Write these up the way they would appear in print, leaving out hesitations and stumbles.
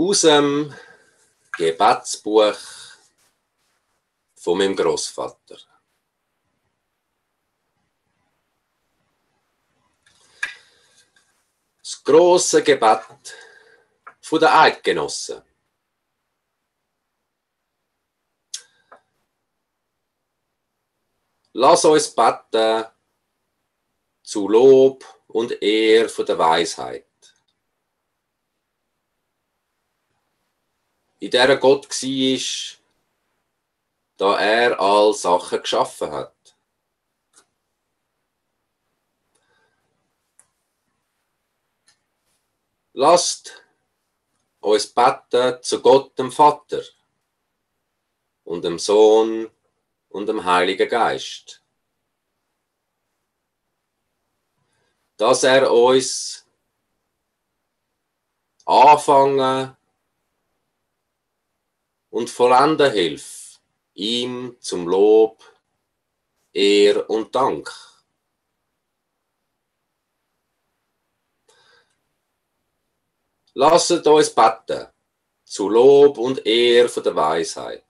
aus dem Gebetsbuch von meinem Großvater. Das grosse Gebet der Eidgenossen. Lass uns beten zu Lob und Ehr von der Weisheit. In der Gott war, da er all Sachen geschaffen hat. Lasst uns beten zu Gott, dem Vater und dem Sohn und dem Heiligen Geist, dass er uns anfangen und vollenden hilft, ihm zum Lob, Ehr und Dank. Lasset uns beten zu Lob und Ehr von der Weisheit.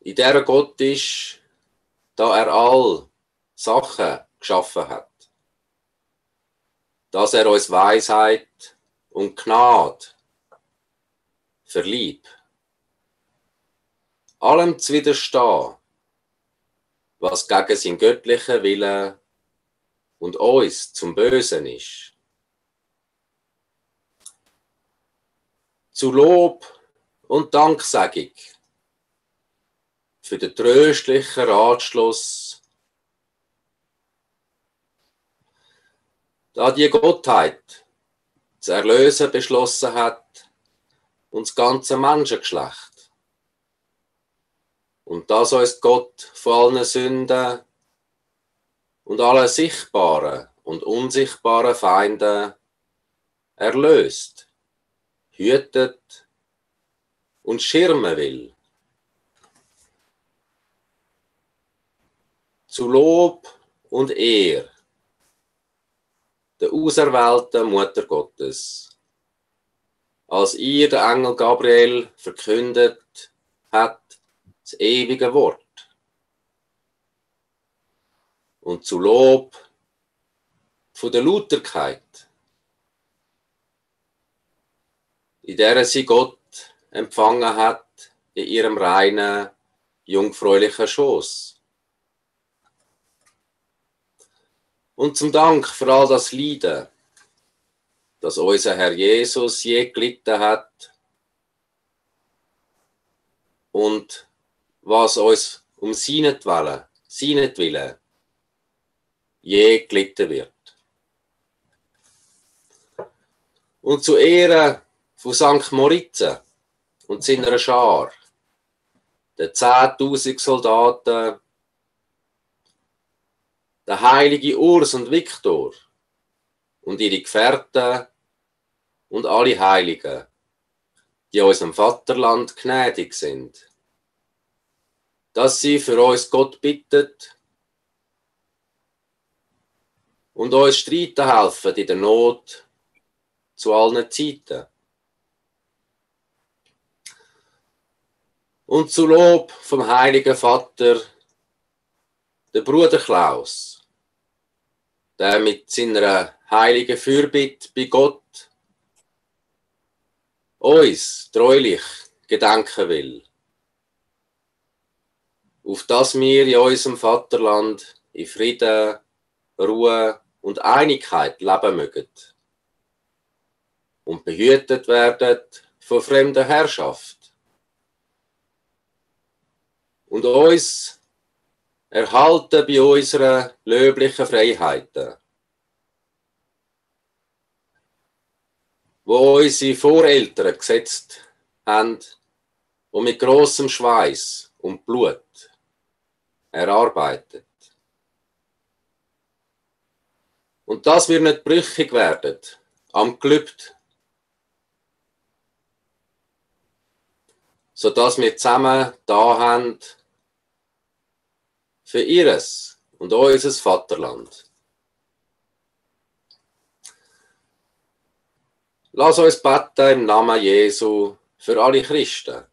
In der Gott ist, da er all Sachen geschaffen hat, dass er uns Weisheit und Gnade verlieb, allem zu widerstehen, was gegen seinen göttlichen Willen und uns zum Bösen ist. Zu Lob und Danksagung für den tröstlichen Ratschluss, da die Gottheit zu erlösen beschlossen hat und das ganze Menschengeschlecht, und dass uns Gott von allen Sünden und allen sichtbaren und unsichtbaren Feinden erlöst, hütet und schirmen will. Zu Lob und Ehr der auserwählten Mutter Gottes, als ihr der Engel Gabriel verkündet hat das ewige Wort. Und zu Lob von der Lauterkeit, in der sie Gott empfangen hat in ihrem reinen, jungfräulichen Schoß. Und zum Dank für all das Leiden, das unser Herr Jesus je gelitten hat und was uns um seinetwillen je gelitten wird. Und zu Ehren von Sankt Moritz und seiner Schar, den 10.000 Soldaten, der heilige Urs und Viktor und ihre Gefährten und alle Heiligen, die unserem Vaterland gnädig sind, dass sie für uns Gott bittet und uns streiten helfen in der Not zu allen Zeiten. Und zu Lob vom heiligen Vater, der Bruder Klaus, der mit seiner heiligen Fürbitte bei Gott uns treulich gedenken will, auf dass wir in unserem Vaterland in Frieden, Ruhe und Einigkeit leben mögen und behütet werden von fremder Herrschaft und uns erhalten bei unseren löblichen Freiheiten, wo unsere Voreltern gesetzt haben und mit grossem Schweiß und Blut erarbeitet. Und dass wir nicht brüchig werden am Gelübde, sodass wir zusammen da haben, für ihres und unser Vaterland. Lass uns beten im Namen Jesu für alle Christen.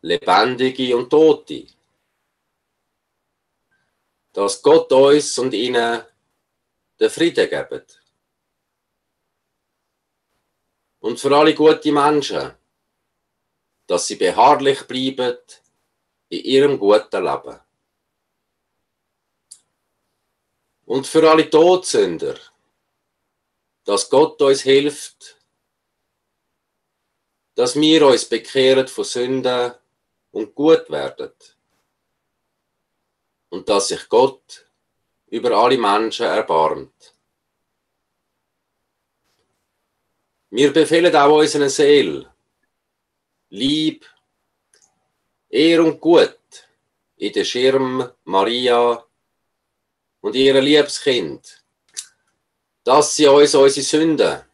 Lebendige und Tote. Dass Gott uns und ihnen den Frieden gibt. Und für alle guten Menschen, dass sie beharrlich bleiben in ihrem guten Leben. Und für alle Todsünder, dass Gott uns hilft, dass wir uns bekehren von Sünden und gut werden. Und dass sich Gott über alle Menschen erbarmt. Wir befehlen auch unseren Seelen, Liebe, Ehre und Gut in den Schirm Maria und ihrem Liebskind, dass sie uns unsere Sünden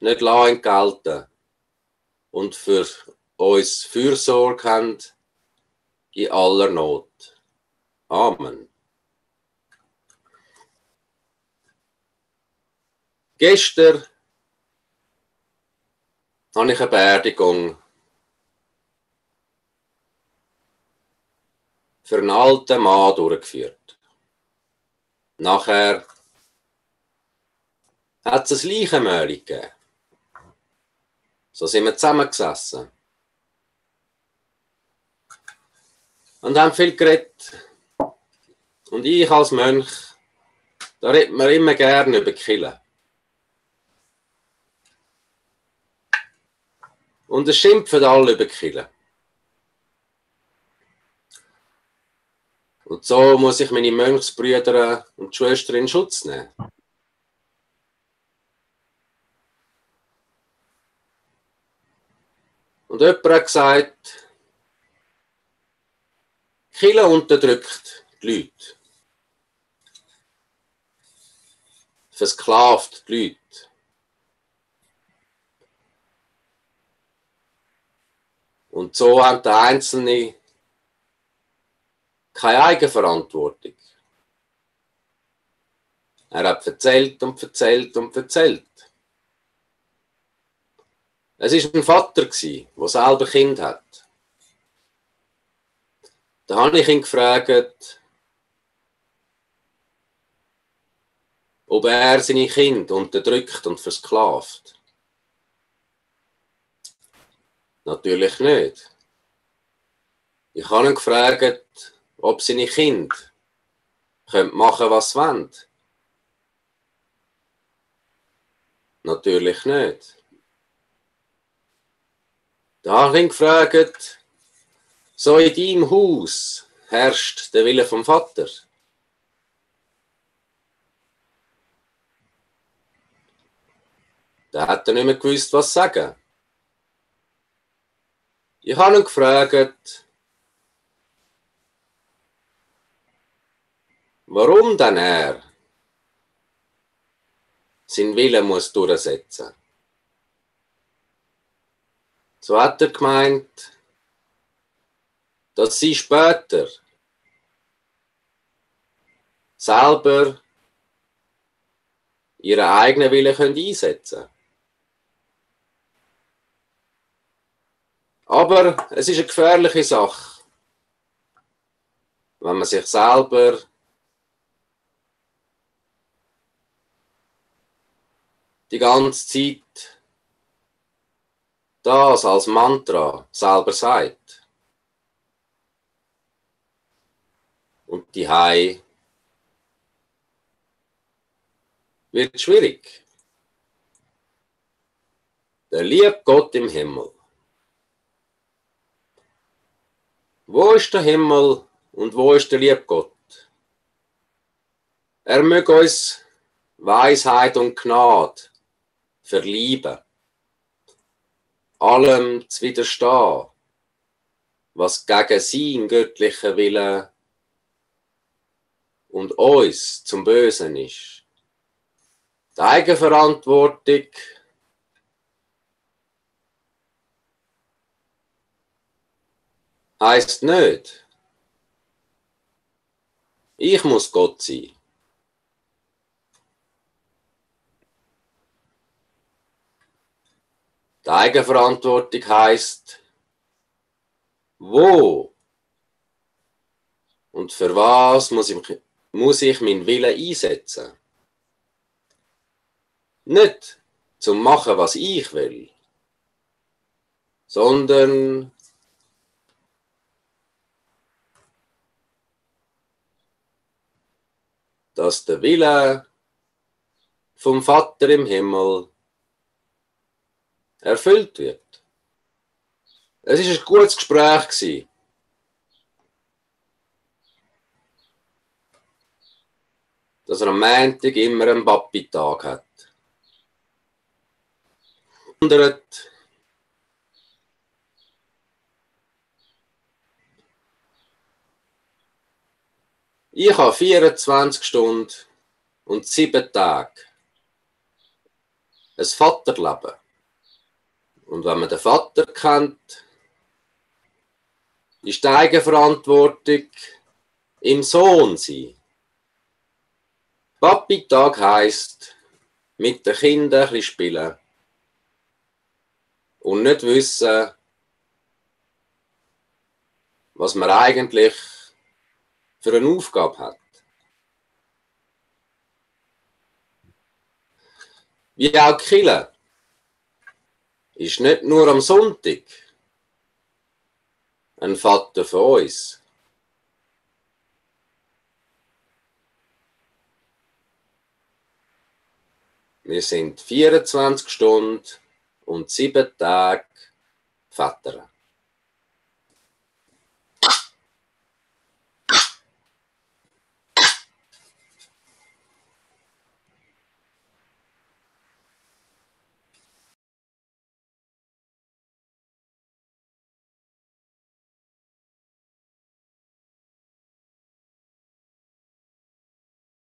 nicht entgelten und für uns Fürsorge haben in aller Not. Amen. Gestern habe ich eine Beerdigung für einen alten Mann durchgeführt. Nachher hat es ein Leichenmahl gegeben. So sind wir zusammengesessen. Und haben viel geredet. Und ich als Mönch, da redet man immer gerne über Kirche. Und es schimpfen alle über Kirche. Und so muss ich meine Mönchsbrüder und Schwestern in Schutz nehmen. Und jemand hat gesagt, die Kirche unterdrückt die Leute. Versklavt die Leute. Und so haben die Einzelnen keine Eigenverantwortung. Er hat erzählt und erzählt und erzählt. Es war ein Vater, der selber Kind hat. Da habe ich ihn gefragt, ob er seine Kinder unterdrückt und versklavt. Natürlich nicht. Ich habe ihn gefragt, ob seine Kinder machen können, was sie wollen. Natürlich nicht. Da habe ich ihn gefragt, so in deinem Haus herrscht der Wille vom Vater. Da hat er nicht mehr gewusst, was sagen. Ich habe ihn gefragt, warum denn er seinen Willen muss durchsetzen muss. So hat er gemeint, dass sie später selber ihren eigenen Willen einsetzen können. Aber es ist eine gefährliche Sache, wenn man sich selber die ganze Zeit das als Mantra selber sagt. Und die Hei wird schwierig. Der liebe Gott im Himmel. Wo ist der Himmel und wo ist der liebe Gott? Er möge uns Weisheit und Gnade verlieben. Allem zu widerstehen, was gegen seinen göttlichen Willen und uns zum Bösen ist. Die Eigenverantwortung heisst nicht, ich muss Gott sein. Eigenverantwortung heisst, wo und für was muss ich meinen Willen einsetzen? Nicht zum Machen, was ich will, sondern dass der Wille vom Vater im Himmel erfüllt wird. Es war ein gutes Gespräch. Dass er am Montag immer einen Papi-Tag hat. Ich habe 24 Stunden und 7 Tage ein Vaterleben. Und wenn man den Vater kennt, ist die Eigenverantwortung im Sohn sein. Papi-Tag heisst, mit den Kindern ein bisschen spielen und nicht wissen, was man eigentlich für eine Aufgabe hat. Wie auch die Kirche ist nicht nur am Sonntag ein Vater für uns. Wir sind 24 Stunden und 7 Tage Väter.